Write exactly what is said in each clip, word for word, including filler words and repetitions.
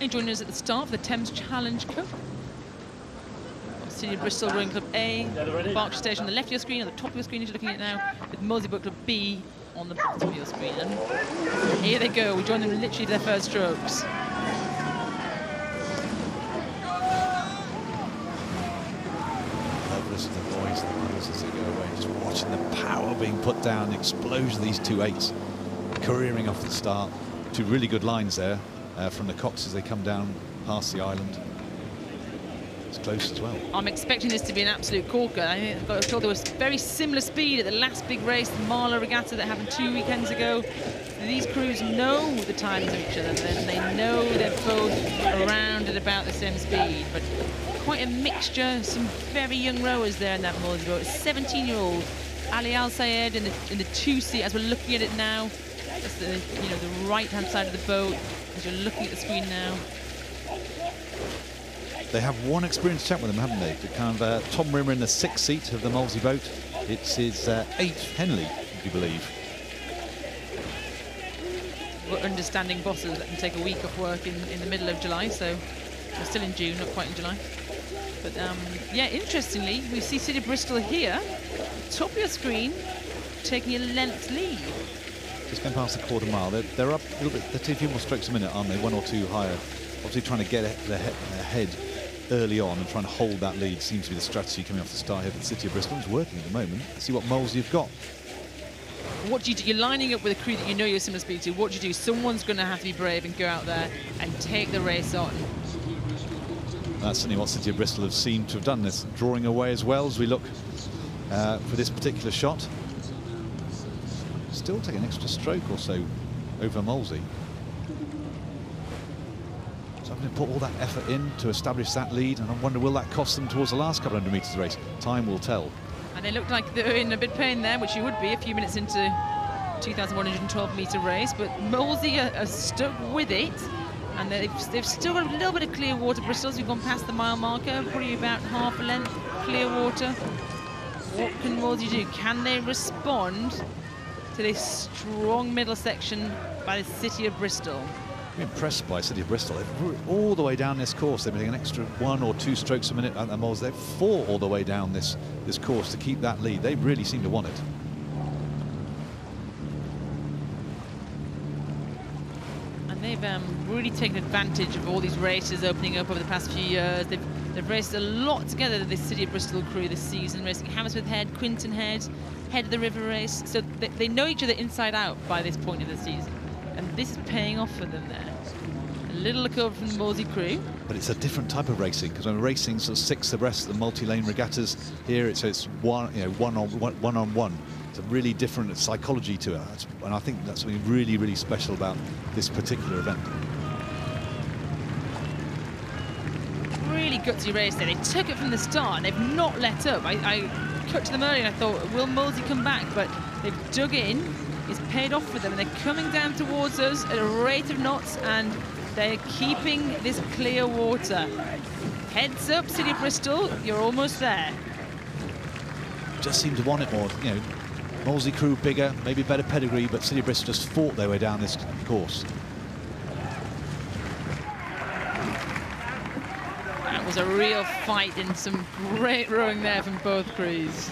And joining us at the start of the Thames Challenge Cup. City of Bristol Rowing Club A, Berkshire Station on the left of your screen, on the top of your screen as you're looking at now, with Molesey Boat Club B on the bottom of your screen. And here they go, we join them literally to their first strokes. As they go away, just watching the power being put down, the explosion of these two eights careering off the start. Two really good lines there uh, from the Cox as they come down past the island. It's close as well. I'm expecting this to be an absolute corker. I think I've got to tell there was very similar speed at the last big race, the Marla Regatta, that happened two weekends ago. These crews know the times of each other, and they know they're both around at about the same speed. But quite a mixture, some very young rowers there in that Molesey boat. seventeen-year-old Ali Al Sayed in the in the two-seat. As we're looking at it now, that's the you know the right-hand side of the boat. As you're looking at the screen now, they have one experienced chap with them, haven't they? The kind of uh, Tom Rimmer in the sixth seat of the Molesey boat. It's his uh, eighth Henley, if you believe. We're understanding bosses that can take a week off work in in the middle of July, so we're still in June, not quite in July. But um, yeah, interestingly, we see City of Bristol here, top of your screen, taking a length lead. Just going past the quarter mile. They're, they're up a little bit, they're taking a few more strokes a minute, aren't they? One or two higher. Obviously trying to get their head early on and trying to hold that lead seems to be the strategy coming off the start here for the City of Bristol. It's working at the moment. Let's see what moles you've got. What do you do? You're lining up with a crew that you know you're similar speed to. What do you do? Someone's going to have to be brave and go out there and take the race on. That's certainly what City of Bristol have seemed to have done. This drawing away as well as we look uh, for this particular shot. Still take an extra stroke or so over Molesey. So I'm going to put all that effort in to establish that lead, and I wonder will that cost them towards the last couple hundred metres of the race. Time will tell. And they looked like they're in a bit of pain there, which you would be a few minutes into two thousand one hundred twelve metre race, but Molesey are, are stuck with it. And they've, they've still got a little bit of clear water. Bristol's, we've gone past the mile marker, probably about half a length clear water. What can Molesey do? Can they respond to this strong middle section by the City of Bristol? I'm impressed by City of Bristol. They've all the way down this course. They've been an extra one or two strokes a minute at the Molesey. They've four all the way down this, this course to keep that lead. They really seem to want it. They've um, really taken advantage of all these races opening up over the past few years. They've, they've raced a lot together, this City of Bristol crew this season, racing Hammersmith Head, Quinton Head, Head of the River Race. So they, they know each other inside out by this point of the season. And this is paying off for them there. A little look over from the Molesey crew. But it's a different type of racing, because when we're racing sort of six abreast the multi-lane regattas, here it's, it's one, you know, one on one, one on one. It's a really different psychology to it, and I think that's something really, really special about this particular event. Really gutsy race there. They took it from the start and they've not let up. I, I cut to them early and I thought, will Molesey come back? But they've dug in, it's paid off for them, and they're coming down towards us at a rate of knots, and they're keeping this clear water. Heads up, City of Bristol, you're almost there. Just seem to want it more, you know. Molesey crew bigger, maybe better pedigree, but City of Bristol just fought their way down this course. That was a real fight and some great rowing there from both crews.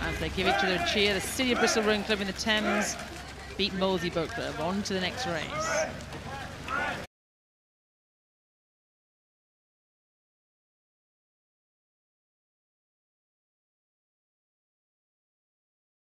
As they give each other a cheer, the City of Bristol Rowing Club in the Thames beat Molesey Boat Club. On to the next race.